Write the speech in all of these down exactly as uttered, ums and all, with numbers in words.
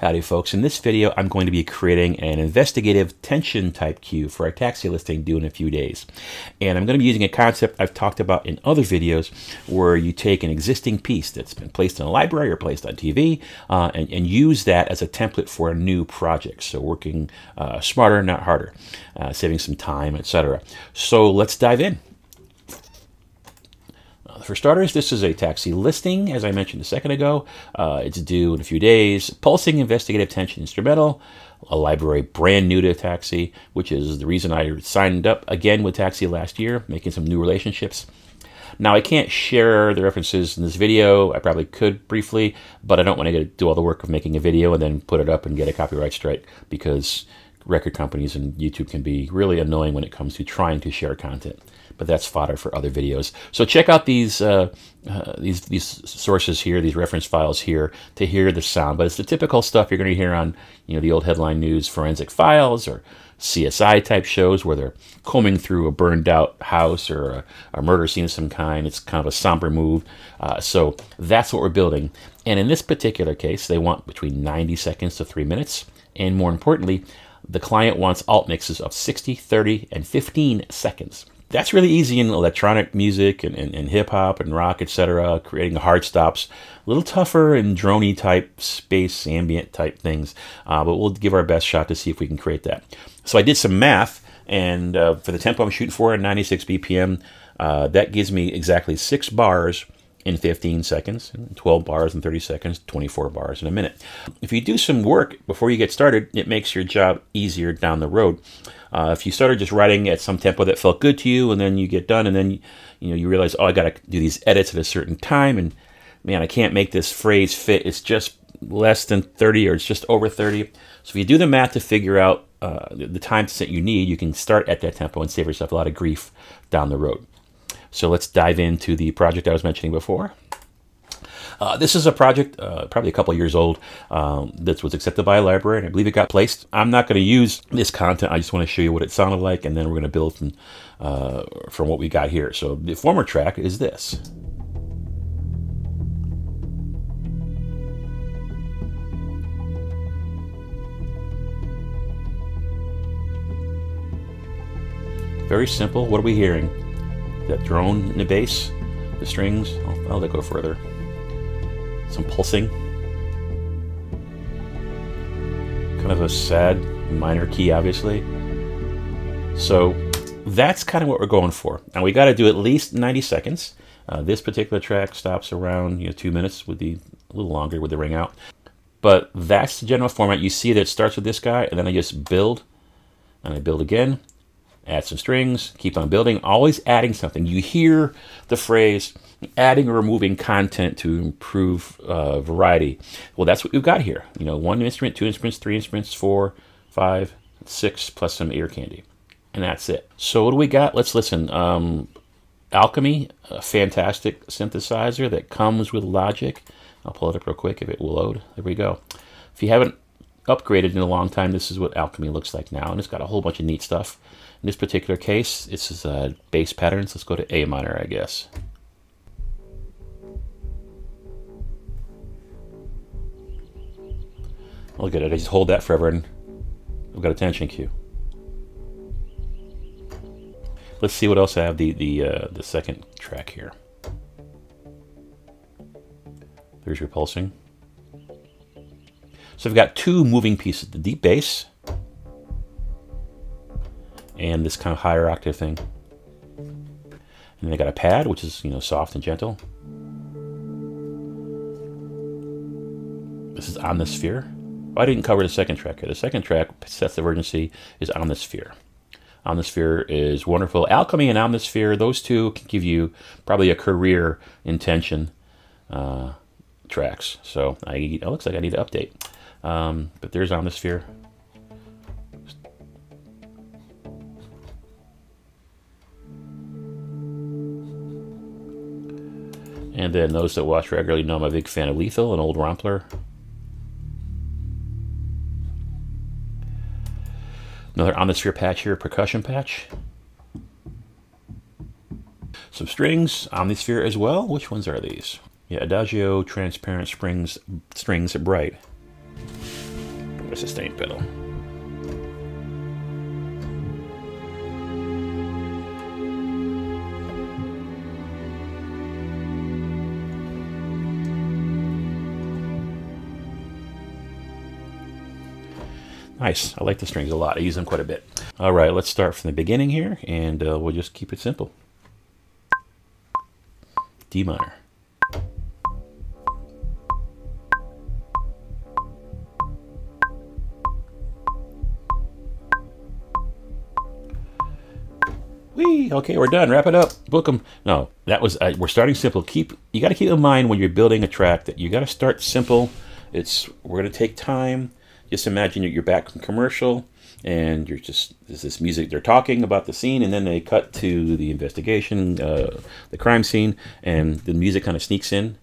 Howdy folks, in this video I'm going to be creating an investigative tension type cue for our taxi listing due in a few days. And I'm going to be using a concept I've talked about in other videos where you take an existing piece that's been placed in a library or placed on T V uh, and, and use that as a template for a new project. So working uh, smarter, not harder, uh, saving some time, et cetera. So let's dive in. For starters, this is a taxi listing, as I mentioned a second ago. Uh, it's due in a few days. Pulsing investigative tension instrumental, a library brand new to Taxi, which is the reason I signed up again with Taxi last year, making some new relationships. Now, I can't share the references in this video. I probably could briefly, but I don't want to do all the work of making a video and then put it up and get a copyright strike, because record companies and YouTube can be really annoying when it comes to trying to share content. But that's fodder for other videos. So check out these uh, uh, these these sources here, these reference files here, to hear the sound. But it's the typical stuff you're going to hear on, you know, the old headline news, forensic files, or C S I type shows where they're combing through a burned out house or a, a murder scene of some kind. It's kind of a somber move. Uh, so that's what we're building. And in this particular case, they want between ninety seconds to three minutes. And more importantly, the client wants alt mixes of sixty, thirty, and fifteen seconds. That's really easy in electronic music and, and, and hip-hop and rock, et cetera, creating hard stops. A little tougher in drony type, space, ambient type things, uh, but we'll give our best shot to see if we can create that. So I did some math, and uh, for the tempo I'm shooting for at ninety-six B P M, uh, that gives me exactly six bars in fifteen seconds, twelve bars in thirty seconds, twenty-four bars in a minute. If you do some work before you get started, it makes your job easier down the road. Uh, if you started just writing at some tempo that felt good to you, and then you get done, and then you know you realize, oh, I got to do these edits at a certain time, and man, I can't make this phrase fit. It's just less than thirty, or it's just over thirty. So if you do the math to figure out uh, the time that you need, you can start at that tempo and save yourself a lot of grief down the road. So let's dive into the project I was mentioning before. Uh, this is a project uh, probably a couple years old um, that was accepted by a library, and I believe it got placed. I'm not going to use this content. I just want to show you what it sounded like, and then we're going to build from, uh, from what we got here. So the former track is this. Very simple. What are we hearing? That drone in the bass, the strings, I'll, I'll let go further, some pulsing, kind of a sad minor key obviously. So that's kind of what we're going for. Now we got to do at least ninety seconds. Uh, this particular track stops around, you know, two minutes would be a little longer with the ring out. But that's the general format. You see that it starts with this guy, and then I just build, and I build again. Add some strings, keep on building, always adding something. You hear the phrase, adding or removing content to improve uh, variety. Well, that's what we've got here. You know, one instrument, two instruments, three instruments, four, five, six, plus some ear candy. And that's it. So what do we got? Let's listen. Um, Alchemy, a fantastic synthesizer that comes with Logic. I'll pull it up real quick if it will load. There we go. If you haven't upgraded in a long time, this is what Alchemy looks like now, and it's got a whole bunch of neat stuff. In this particular case, this is uh, bass patterns. Let's go to A minor, I guess. Look at it, I just hold that forever and I've got a tension cue. Let's see what else I have, the, the, uh, the second track here. There's your pulsing. So I've got two moving pieces, the deep bass and this kind of higher octave thing. And then I got a pad, which is, you know, soft and gentle. This is Omnisphere. Oh, I didn't cover the second track here. The second track, Sets of Urgency, is Omnisphere. Omnisphere is wonderful. Alchemy and Omnisphere, those two can give you probably a career intention uh, tracks. So I, it looks like I need to update. Um, but there's Omnisphere. And then those that watch regularly know I'm a big fan of Lethal, an old rompler. Another Omnisphere patch here, percussion patch. Some strings, Omnisphere as well. Which ones are these? Yeah, Adagio, Transparent Springs, Strings Bright. the sustain pedal. Nice, I like the strings a lot. I use them quite a bit. All right, let's start from the beginning here, and uh, we'll just keep it simple. D minor. Whee, okay, we're done, wrap it up, book them. No, that was, uh, we're starting simple. Keep, you gotta keep in mind when you're building a track that you gotta start simple. It's, we're gonna take time. Just imagine you're back from commercial, and you're just, there's this music, they're talking about the scene, and then they cut to the investigation, uh, the crime scene, and the music kind of sneaks in.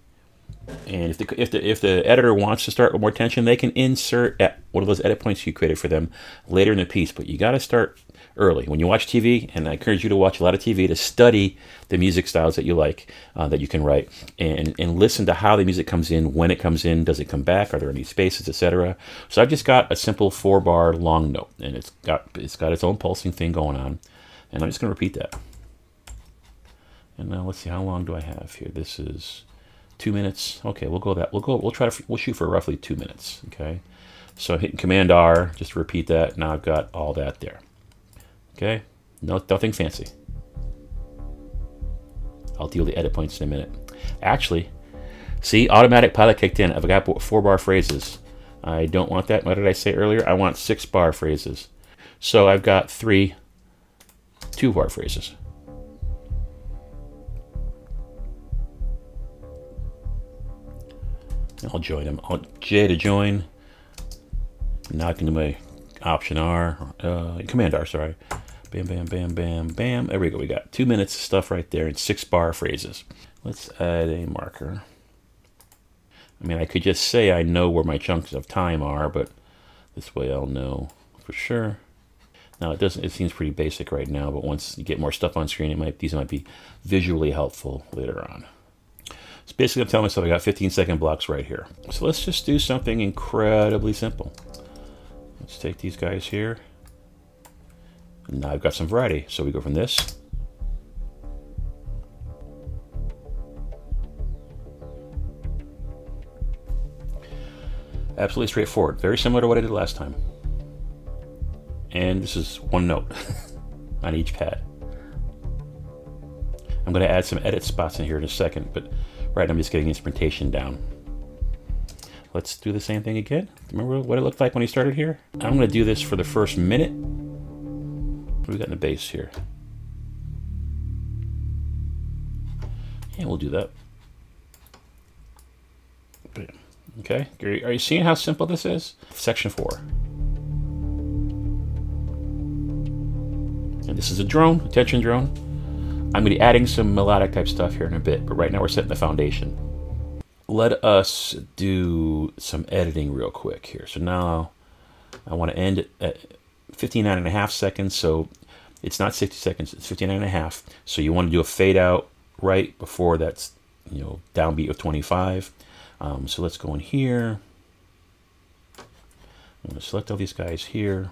And if the, if the if the editor wants to start with more tension, they can insert at one of those edit points you created for them later in the piece. But you got to start early. When you watch T V, and I encourage you to watch a lot of T V, to study the music styles that you like, uh, that you can write, and, and listen to how the music comes in, when it comes in, does it come back, are there any spaces, et cetera. So I've just got a simple four-bar long note, and it's got, it's got its own pulsing thing going on. And I'm just going to repeat that. And now let's see, how long do I have here? This is... Two minutes. Okay, we'll go that. We'll go. We'll try to. We'll shoot for roughly two minutes. Okay, so hitting Command R just to repeat that. Now I've got all that there. Okay, no, nothing fancy. I'll deal with the edit points in a minute. Actually, see, automatic pilot kicked in. I've got four bar phrases. I don't want that. What did I say earlier? I want six bar phrases. So I've got three two bar phrases. I'll join them. I'll J to join. Now I can do my Option R, uh, Command R, sorry. Bam, bam, bam, bam, bam. There we go. We got two minutes of stuff right there and six bar phrases. Let's add a marker. I mean, I could just say I know where my chunks of time are, but this way I'll know for sure. Now it doesn't. It seems pretty basic right now, but once you get more stuff on screen, it might. These might be visually helpful later on. So basically, I'm telling myself I got fifteen second blocks right here. So let's just do something incredibly simple. Let's take these guys here. And now I've got some variety. So we go from this. Absolutely straightforward. Very similar to what I did last time. And this is one note on each pad. I'm going to add some edit spots in here in a second, but right, I'm just getting instrumentation down. Let's do the same thing again. Remember what it looked like when you started here? I'm going to do this for the first minute. What do we got in the bass here? Yeah, we'll do that. Okay, are you seeing how simple this is? Section four. And this is a drone, attention drone. I'm going to be adding some melodic type stuff here in a bit, but right now we're setting the foundation. Let us do some editing real quick here. So now I want to end at fifty-nine and a half seconds. So it's not sixty seconds, it's fifty-nine and a half. So you want to do a fade out right before that's, you know, downbeat of twenty-five. Um, so let's go in here. I'm going to select all these guys here.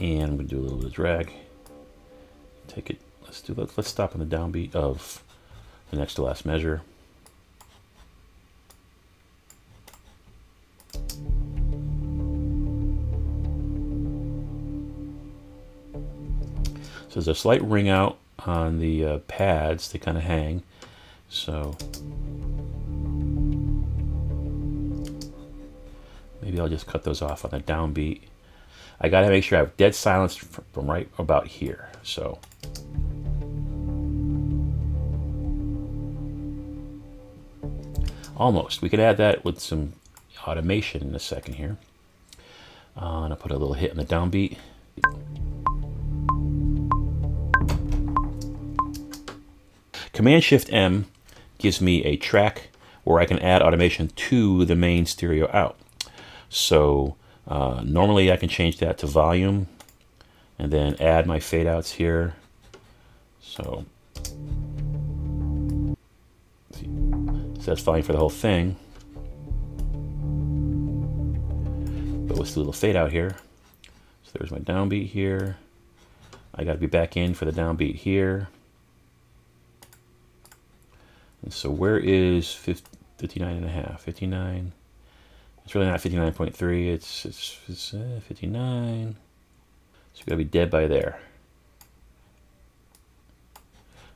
And I'm going to do a little bit of drag. Take it. Let's do. Let's, let's stop on the downbeat of the next to last measure. So there's a slight ring out on the uh, pads. They kind of hang. So maybe I'll just cut those off on the downbeat. I gotta make sure I have dead silence from right about here. So. Almost. We could add that with some automation in a second here. Uh, and I'll put a little hit on the downbeat. Command Shift M gives me a track where I can add automation to the main stereo out. So uh, normally I can change that to volume and then add my fade outs here. So. So that's fine for the whole thing. with the little fade out here. So there's my downbeat here. I got to be back in for the downbeat here. And so where is fifty, fifty-nine and a half? fifty-nine. It's really not fifty-nine point three. It's, it's, it's uh, fifty-nine. So we got to be dead by there.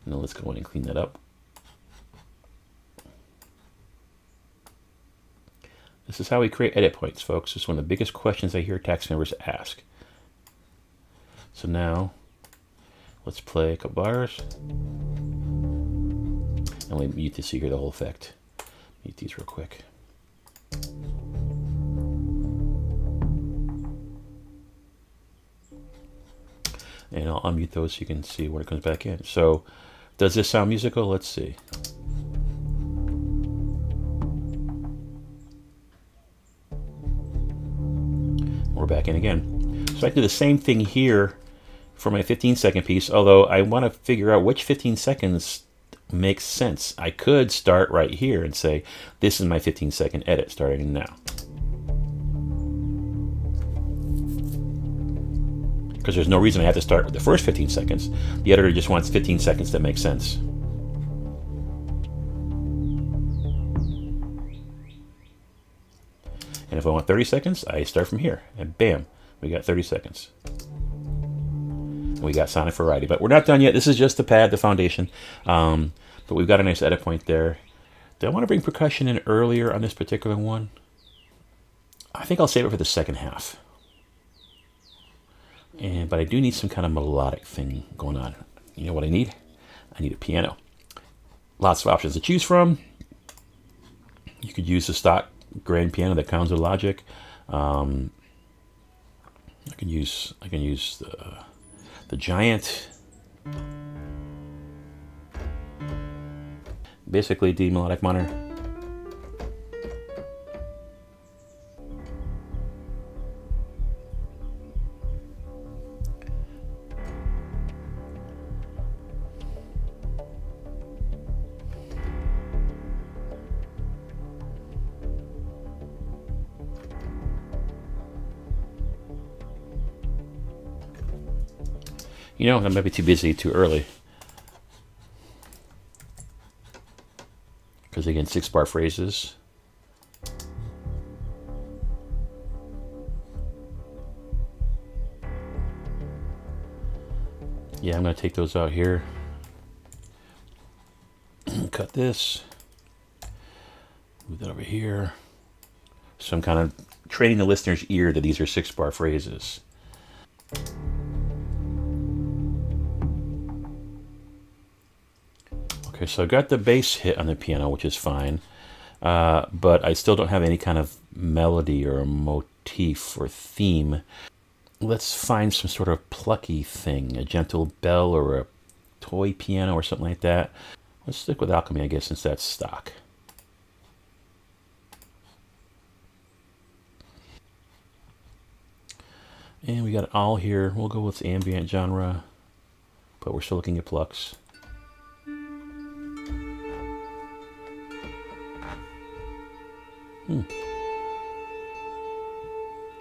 Now let's go in and clean that up. This is how we create edit points, folks. It's one of the biggest questions I hear tax members ask. So now let's play a couple bars. And we mute this so you hear the whole effect. Mute these real quick. And I'll unmute those so you can see when it comes back in. So does this sound musical? Let's see. We're back in again. So I do the same thing here for my fifteen second piece, although I want to figure out which fifteen seconds makes sense. I could start right here and say, this is my fifteen second edit starting now. Because there's no reason I have to start with the first fifteen seconds. The editor just wants fifteen seconds that make sense. And if I want thirty seconds, I start from here. And bam, we got thirty seconds. And we got sonic variety. But we're not done yet. This is just the pad, the foundation. Um, but we've got a nice edit point there. Do I want to bring percussion in earlier on this particular one? I think I'll save it for the second half. And, but I do need some kind of melodic thing going on. You know what I need? I need a piano. Lots of options to choose from. You could use the stock grand piano that comes with Logic. Um, I can use I can use the the Giant. Basically, D melodic minor. You know, I might be too busy too early. Because again, six bar phrases. Yeah, I'm going to take those out here. Cut this. Move that over here. So I'm kind of training the listener's ear that these are six bar phrases. Okay, so I've got the bass hit on the piano, which is fine, uh, but I still don't have any kind of melody or motif or theme. Let's find some sort of plucky thing, a gentle bell or a toy piano or something like that. Let's stick with Alchemy, I guess, since that's stock. And we got it all here. We'll go with ambient genre, but we're still looking at plucks. Hmm.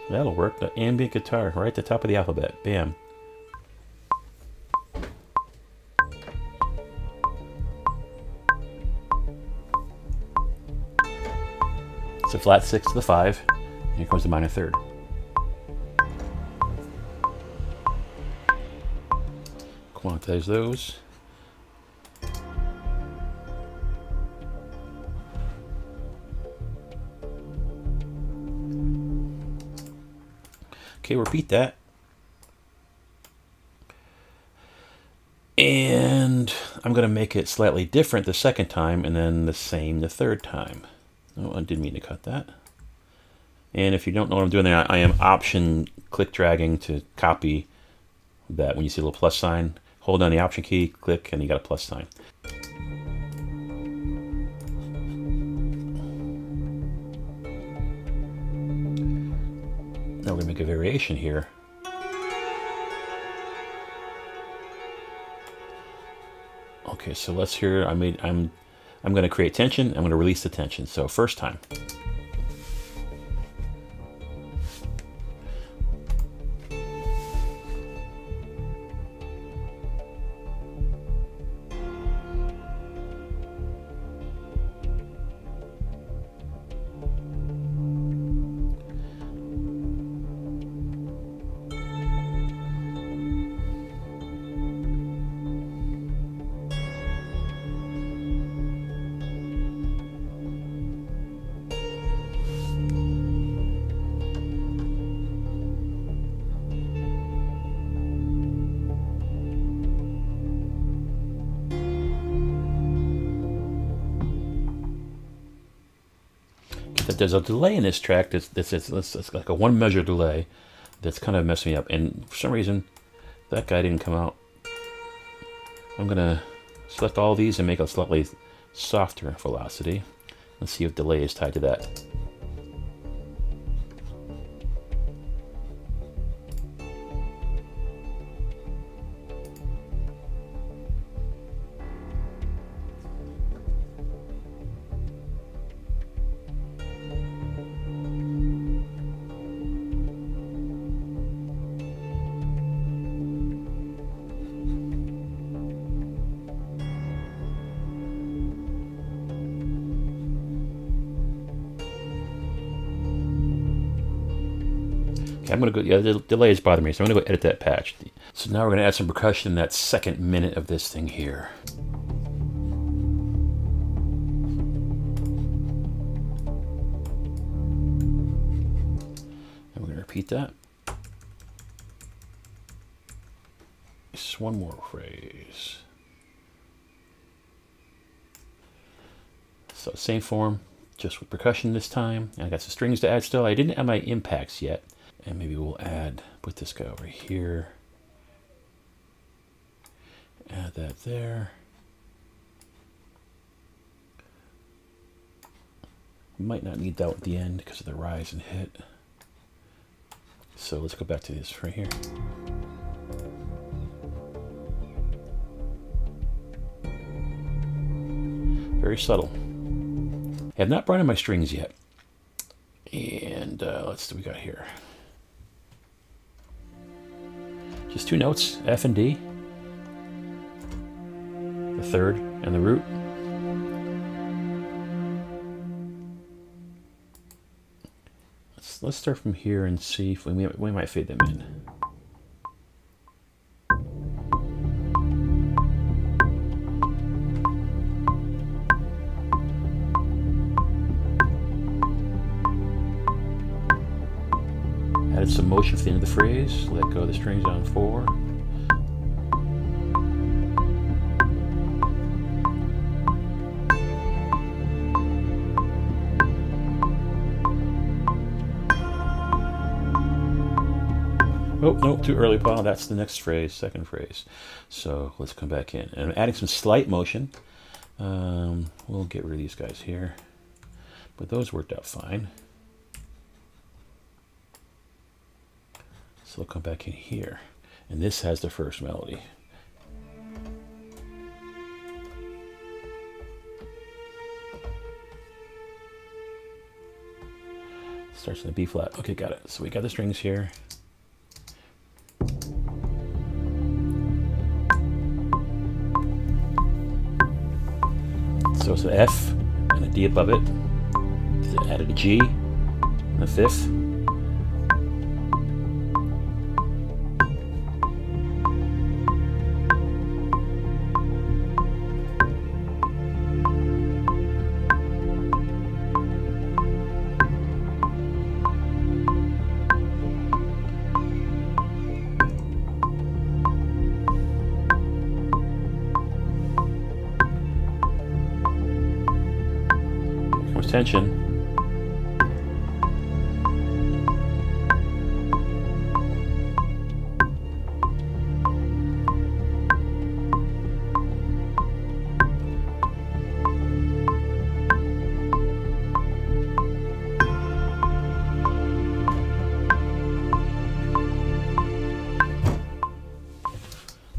That'll work. The ambient guitar right at the top of the alphabet. Bam. It's a flat six to the five. And here comes the minor third. Quantize those. Okay, repeat that. And I'm going to make it slightly different the second time and then the same the third time. Oh, I didn't mean to cut that. And if you don't know what I'm doing there, I am option click dragging to copy that. When you see a little plus sign, hold down the option key, click, and you got a plus sign. Now we're gonna make a variation here. Okay, so let's hear. I made. I'm. I'm gonna create tension. I'm gonna release the tension. So first time. there's a delay in this track that's, that's, that's, that's like a one measure delay that's kind of messing me up. And for some reason, that guy didn't come out. I'm gonna select all these and make a slightly softer velocity. Let's see if delay is tied to that. I'm gonna go, yeah, the delay is bothering me, so I'm gonna go edit that patch. So now we're gonna add some percussion in that second minute of this thing here. And we're gonna repeat that. Just one more phrase. So same form, just with percussion this time. And I got some strings to add still. I didn't add my impacts yet. And maybe we'll add, put this guy over here. Add that there. We might not need that at the end because of the rise and hit. So let's go back to this right here. Very subtle. I have not brought in my strings yet. And uh, let's see what we got here. Just two notes, F and D, the third and the root. Let's, let's start from here and see if we, we might fade them in. Some motion at the end of the phrase, let go of the strings on four. Oh, no, too early, Paul. That's the next phrase, second phrase. So let's come back in. And I'm adding some slight motion. Um, we'll get rid of these guys here. But those worked out fine. So we'll come back in here, and this has the first melody. Starts in the B flat. Okay, got it. So we got the strings here. So it's an F and a D above it. It added a G and a fifth. Tension.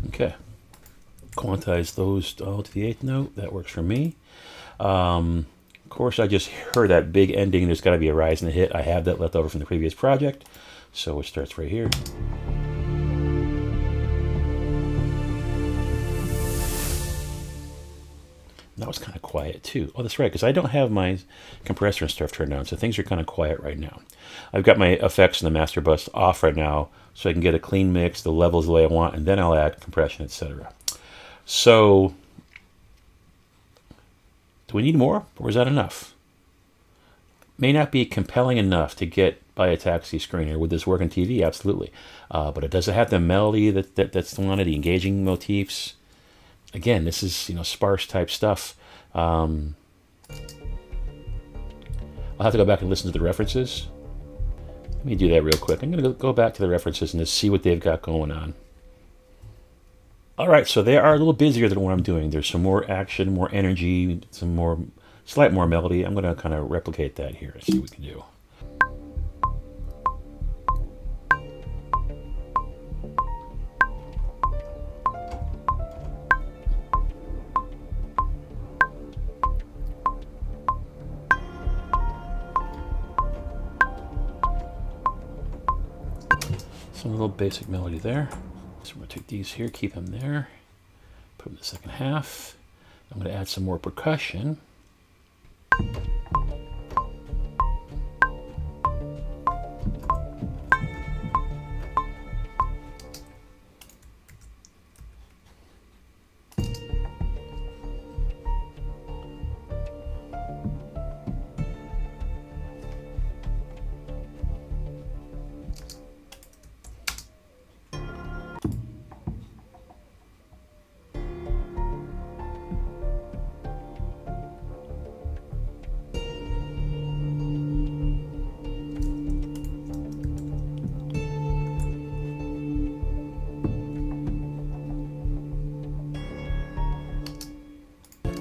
Okay. Quantize those all to the eighth note. That works for me. Um, Of course, I just heard that big ending. There's got to be a rise and a hit. I have that left over from the previous project. So it starts right here. That was kind of quiet too. Oh, that's right, because I don't have my compressor and stuff turned on, so things are kind of quiet right now. I've got my effects and the master bus off right now, so I can get a clean mix, the levels the way I want, and then I'll add compression, et cetera. So... we need more, or is that enough? May not be compelling enough to get by a Taxi screener. Would this work on T V? Absolutely. Uh, but it doesn't have the melody that, that that's wanted, the engaging motifs. Again, this is, you know, sparse type stuff. Um, I'll have to go back and listen to the references. Let me do that real quick. I'm going to go back to the references and just see what they've got going on. All right, so they are a little busier than what I'm doing. There's some more action, more energy, some more, slight more melody. I'm going to kind of replicate that here and see what we can do. Some little basic melody there. So we're gonna take these here, keep them there, put them in the second half. I'm gonna add some more percussion.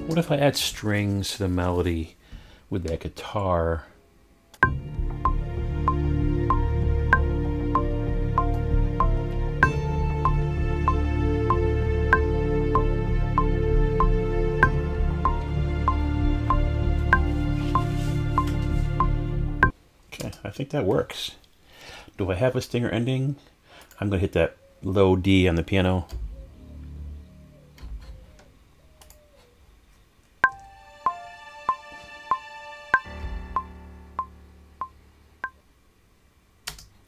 What if I add strings to the melody with that guitar? Okay, I think that works. Do I have a stinger ending? I'm going to hit that low D on the piano.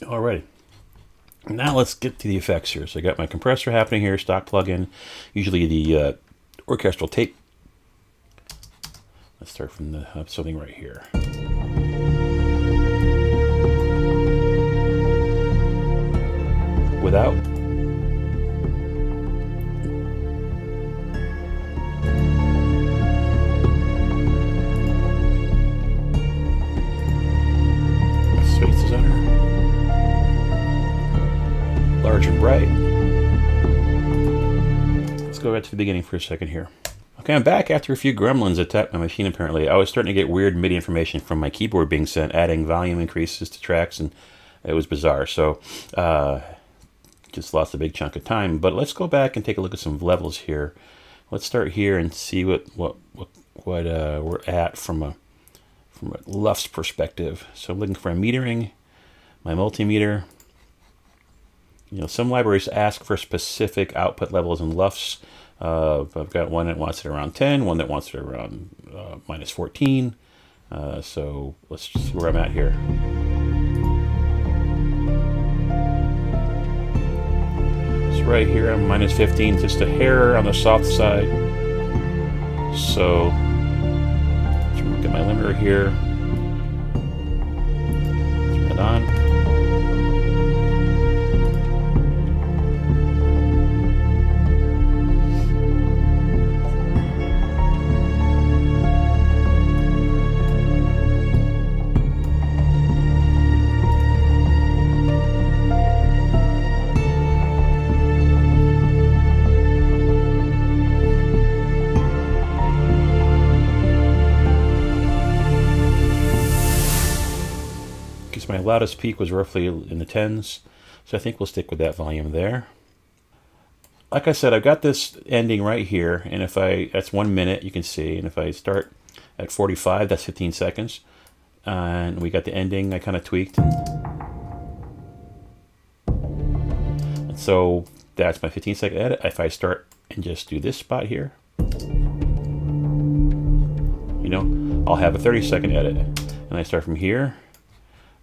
Alrighty, now let's get to the effects here. So I got my compressor happening here, stock plugin, usually the uh, orchestral tape. Let's start from the, uh, something right here. Without. Large and bright. Let's go back to the beginning for a second here. Okay, I'm back after a few gremlins attacked my machine apparently. I was starting to get weird MIDI information from my keyboard being sent, adding volume increases to tracks, and it was bizarre. So, uh, just lost a big chunk of time. But let's go back and take a look at some levels here. Let's start here and see what what what, what uh, we're at from a from a LUFS perspective. So I'm looking for a metering, my multimeter. You know, some libraries ask for specific output levels in LUFS. Uh, I've got one that wants it around ten, one that wants it around uh, minus fourteen. Uh, so let's see where I'm at here. So right here, I'm minus fifteen, just a hair on the soft side. So let's look at my limiter here. Turn it on. My loudest peak was roughly in the tens, so I think we'll stick with that volume there. Like I said, I've got this ending right here, and if I, that's one minute, you can see, and if I start at forty-five, that's fifteen seconds, uh, and we got the ending, I kind of tweaked. And so that's my fifteen second edit. If I start and just do this spot here, you know, I'll have a thirty second edit, and I start from here.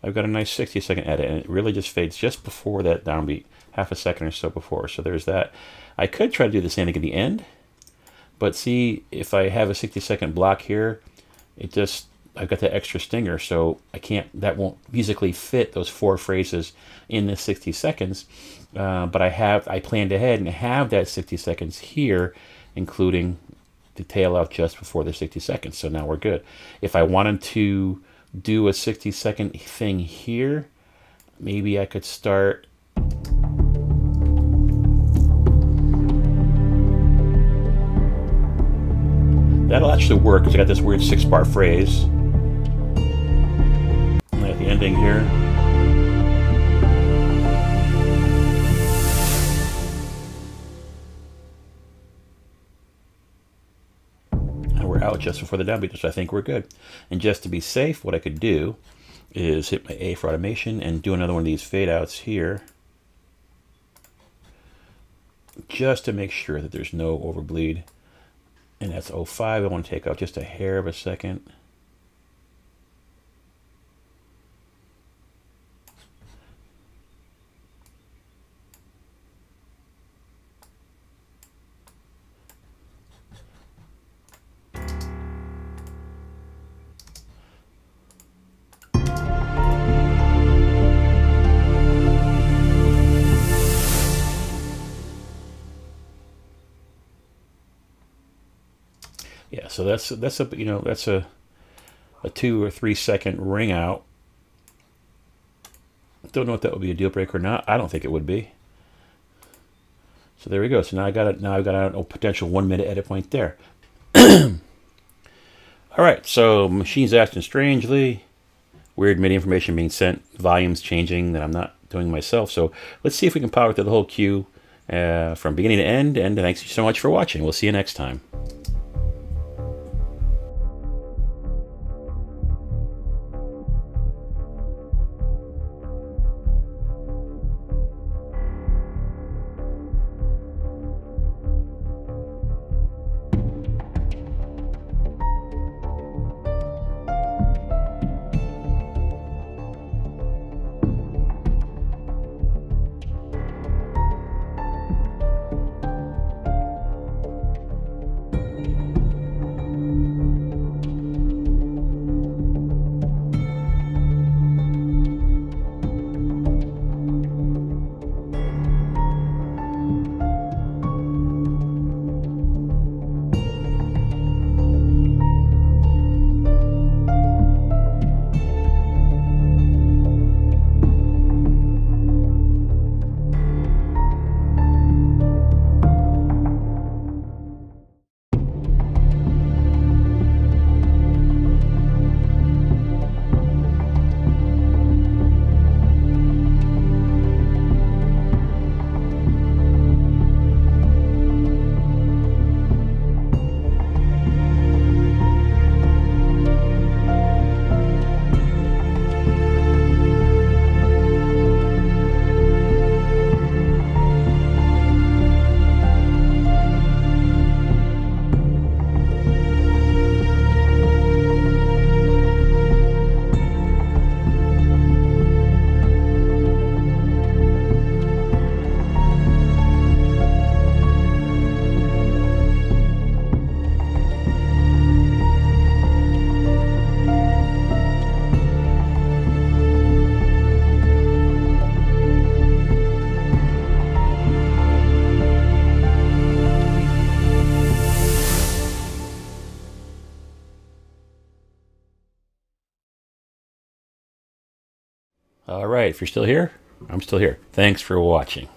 I've got a nice sixty second edit, and it really just fades just before that downbeat, half a second or so before. So there's that. I could try to do the same thing at the end, but see, if I have a sixty second block here, it just, I've got that extra stinger, so I can't, that won't musically fit those four phrases in the sixty seconds. Uh, but I have, I planned ahead and have that sixty seconds here, including the tail out just before the sixty seconds. So now we're good. If I wanted to do a sixty second thing here. Maybe I could start that'll actually work because I got this weird six bar phrase at the ending here. And we're out just before the downbeat, so I think we're good. And just to be safe, what I could do is hit my A for automation and do another one of these fade outs here, just to make sure that there's no overbleed. And that's oh five. I want to take out just a hair of a second. Yeah, so that's that's a you know that's a a two or three second ring out. Don't know if that would be a deal breaker or not. I don't think it would be. So there we go. So now I got it. Now I've got a potential one minute edit point there. All right. So machine's acting strangely, weird MIDI information being sent, volumes changing that I'm not doing myself. So let's see if we can power through the whole queue uh, from beginning to end. And thanks so much for watching. We'll see you next time. All right, if you're still here, I'm still here. Thanks for watching.